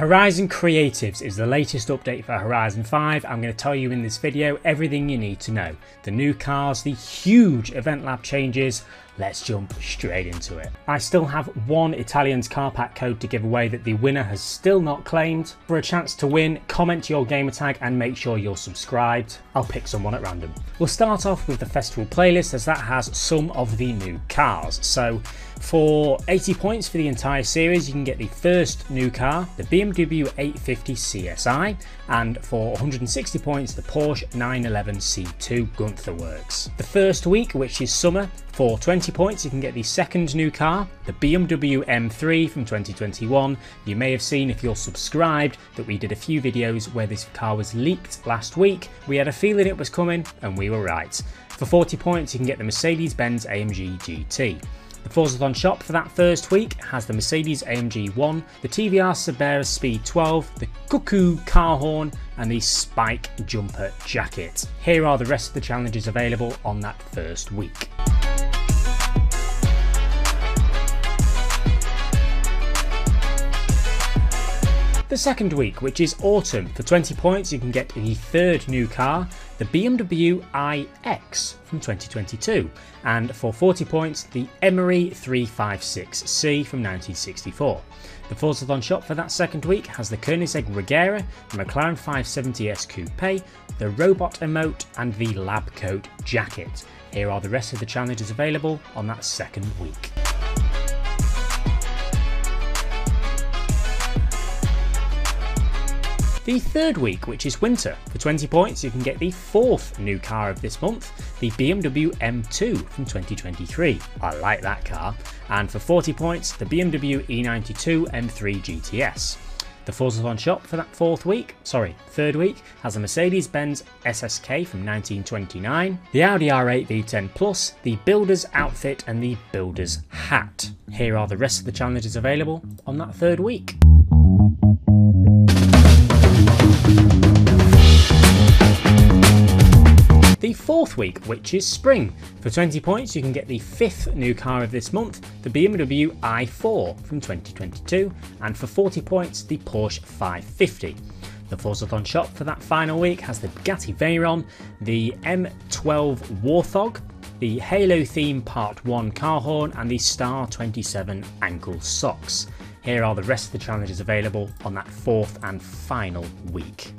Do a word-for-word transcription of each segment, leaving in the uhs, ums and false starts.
Horizon Creatives is the latest update for Horizon five. I'm going to tell you in this video everything you need to know. The new cars, the huge event lab changes. Let's jump straight into it. I still have one Italian's car pack code to give away that the winner has still not claimed. For a chance to win, comment your gamertag and make sure you're subscribed. I'll pick someone at random. We'll start off with the festival playlist as that has some of the new cars. So for eighty points for the entire series, you can get the first new car, the B M W eight fifty C S I, and for one hundred sixty points, the Porsche nine eleven C two Gunther Works. The first week, which is summer, for twenty points, you can get the second new car, the B M W M three from twenty twenty-one. You may have seen, if you're subscribed, that we did a few videos where this car was leaked last week. We had a feeling it was coming, and we were right. For forty points, you can get the Mercedes-Benz A M G G T. The Forzathon shop for that first week has the Mercedes A M G one, the T V R Cerbera Speed twelve, the Cuckoo car horn, and the Spike jumper jacket. Here are the rest of the challenges available on that first week. The second week, which is autumn, for twenty points you can get the third new car, the B M W i X from twenty twenty-two, and for forty points the Emery three fifty-six C from nineteen sixty-four. The Forzathon shop for that second week has the Koenigsegg Regera, the McLaren five seventy S Coupe, the Robot Emote, and the Lab Coat Jacket. Here are the rest of the challenges available on that second week. The third week, which is winter, for twenty points you can get the fourth new car of this month, the B M W M two from twenty twenty-three. I like that car. And for forty points, the B M W E ninety-two M three G T S. The Forzathon shop for that fourth week, sorry, third week, has the Mercedes-Benz S S K from nineteen twenty-nine, the Audi R eight V ten Plus, the Builder's Outfit, and the Builder's Hat. Here are the rest of the challenges available on that third week. The fourth week, which is spring. For twenty points, you can get the fifth new car of this month, the B M W i four from twenty twenty-two, and for forty points, the Porsche five fifty. The Forzathon shop for that final week has the Bugatti Veyron, the M twelve Warthog, the Halo Theme Part one car horn, and the Star twenty-seven ankle socks. Here are the rest of the challenges available on that fourth and final week.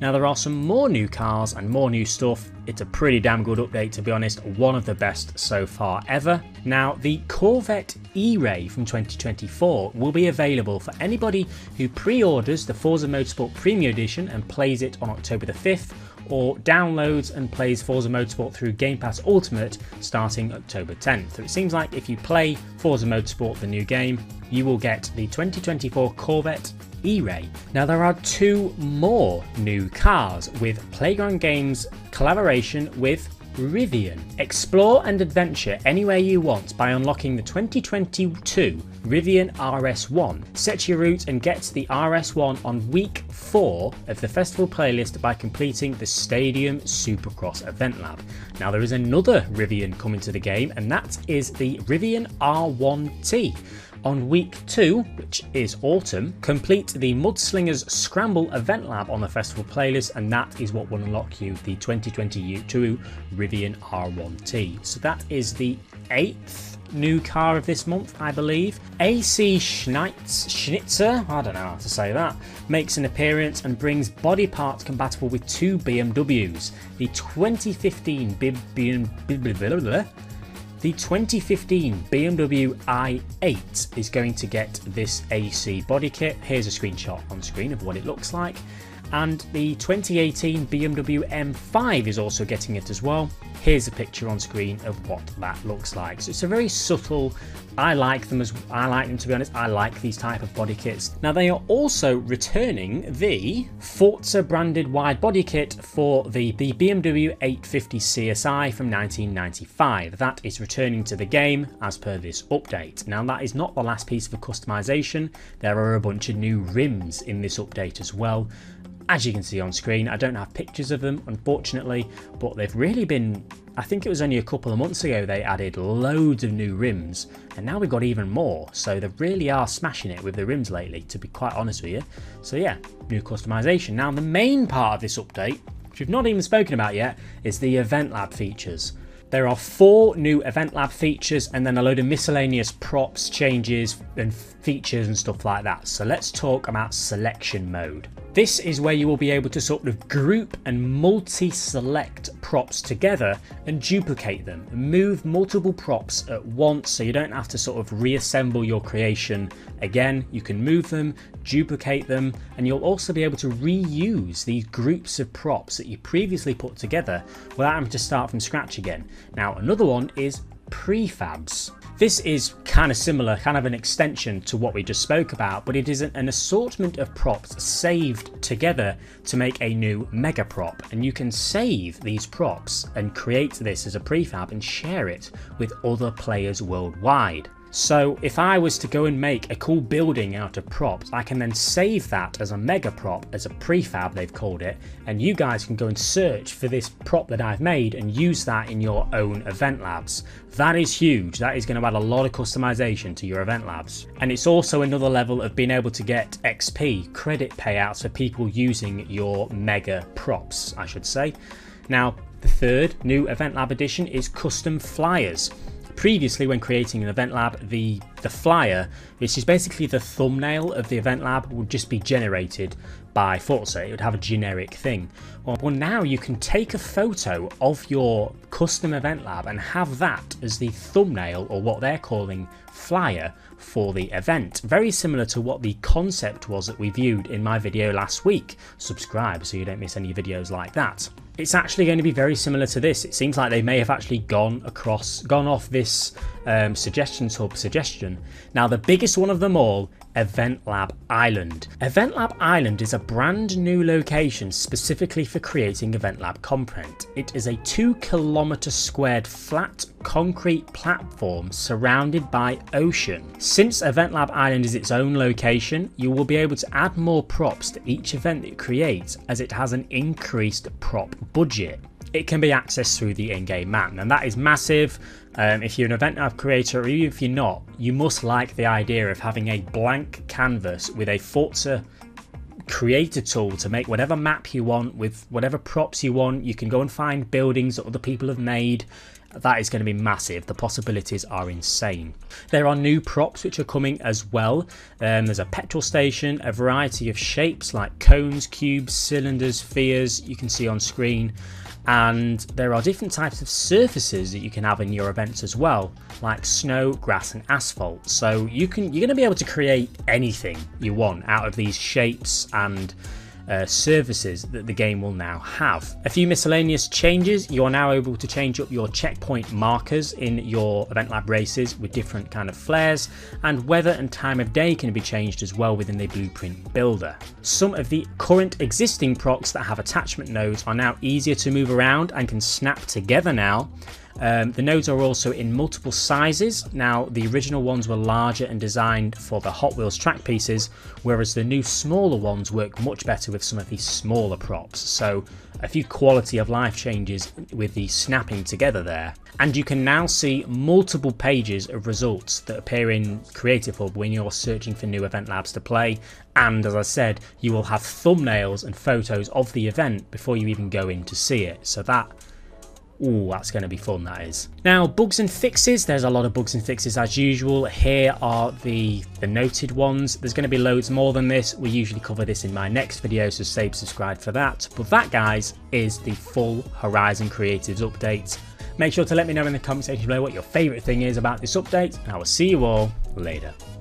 Now, there are some more new cars and more new stuff. It's a pretty damn good update, to be honest, one of the best so far ever. Now, the Corvette e-ray from twenty twenty-four will be available for anybody who pre-orders the Forza Motorsport Premium Edition and plays it on October the fifth, or downloads and plays Forza Motorsport through Game Pass Ultimate starting October tenth. So it seems like if you play Forza Motorsport, the new game, you will get the twenty twenty-four Corvette e-ray. Now, there are two more new cars with Playground Games collaboration with Rivian. Explore and adventure anywhere you want by unlocking the twenty twenty-two Rivian R S one. Set your route and get to the R S one on week four of the festival playlist by completing the Stadium Supercross Event Lab. Now, there is another Rivian coming to the game, and that is the Rivian R one T. On week two, which is autumn, complete the Mudslingers Scramble Event Lab on the festival playlist, and that is what will unlock you the twenty twenty-two Rivian R one T. So that is the eighth new car of this month, I believe. A C Schnitz Schnitzer, I don't know how to say that, makes an appearance and brings body parts compatible with two B M Ws. The twenty fifteen B M W The twenty fifteen B M W i eight is going to get this A C body kit. Here's a screenshot on screen of what it looks like. And the twenty eighteen B M W M five is also getting it as well. Here's a picture on screen of what that looks like. So it's a very subtle, I like them as I like them to be honest, I like these type of body kits. Now, they are also returning the Forza branded wide body kit for the, the B M W eight fifty C S I from nineteen ninety-five. That is returning to the game as per this update. Now, that is not the last piece of customization. There are a bunch of new rims in this update as well. As you can see on screen, I don't have pictures of them, unfortunately, but they've really been I think it was only a couple of months ago they added loads of new rims, and now we've got even more, so they really are smashing it with the rims lately, to be quite honest with you. So yeah, new customization. Now the main part of this update, which we've not even spoken about yet, is the Event Lab features. There are four new Event Lab features and then a load of miscellaneous props, changes and features and stuff like that. So let's talk about selection mode. This is where you will be able to sort of group and multi-select props together and duplicate them. Move multiple props at once so you don't have to sort of reassemble your creation. Again, you can move them, duplicate them, and you'll also be able to reuse these groups of props that you previously put together without having to start from scratch again. Now, another one is prefabs. This is kind of similar, kind of an extension to what we just spoke about, but it is an assortment of props saved together to make a new mega prop, and you can save these props and create this as a prefab and share it with other players worldwide. So if I was to go and make a cool building out of props, I can then save that as a mega prop, as a prefab they've called it, and you guys can go and search for this prop that I've made and use that in your own event labs. That is huge. That is going to add a lot of customization to your event labs. And it's also another level of being able to get X P, credit payouts for people using your mega props, I should say. Now, the third new event lab addition is custom flyers. Previously, when creating an event lab, the the flyer, which is basically the thumbnail of the event lab, would just be generated by Forza. It would have a generic thing. Well, now you can take a photo of your custom event lab and have that as the thumbnail, or what they're calling flyer, for the event. Very similar to what the concept was that we viewed in my video last week. Subscribe so you don't miss any videos like that. It's actually going to be very similar to this. It seems like they may have actually gone across, gone off this um, Suggestions Hub suggestion. Now, the biggest one of them all, Event Lab Island. Event Lab Island is a brand new location specifically for creating Event Lab content. It is a two kilometer squared flat concrete platform surrounded by ocean. Since Event Lab Island is its own location, you will be able to add more props to each event that you create, as it has an increased prop budget. It can be accessed through the in-game map, and that is massive. Um, if you're an event lab creator, or even if you're not, you must like the idea of having a blank canvas with a Forza creator tool to make whatever map you want with whatever props you want. You can go and find buildings that other people have made. That is going to be massive. The possibilities are insane. There are new props which are coming as well. Um, there's a petrol station, a variety of shapes like cones, cubes, cylinders, spheres, you can see on screen. And there are different types of surfaces that you can have in your events as well, like snow, grass and asphalt. So you can, you're going to be able to create anything you want out of these shapes and Uh, services that the game will now have. A few miscellaneous changes. You are now able to change up your checkpoint markers in your event lab races with different kind of flares, and weather and time of day can be changed as well within the blueprint builder. Some of the current existing props that have attachment nodes are now easier to move around and can snap together now. Um, the nodes are also in multiple sizes. Now, the original ones were larger and designed for the Hot Wheels track pieces, whereas the new smaller ones work much better with some of these smaller props. So a few quality of life changes with the snapping together there. And you can now see multiple pages of results that appear in Creative Hub when you're searching for new event labs to play. And as I said, you will have thumbnails and photos of the event before you even go in to see it. So that Ooh, that's going to be fun, that is. Now, bugs and fixes. There's a lot of bugs and fixes as usual. Here are the, the noted ones. There's going to be loads more than this. We usually cover this in my next video, so save, subscribe for that. But that, guys, is the full Horizon Creatives update. Make sure to let me know in the comment section below what your favourite thing is about this update, and I will see you all later.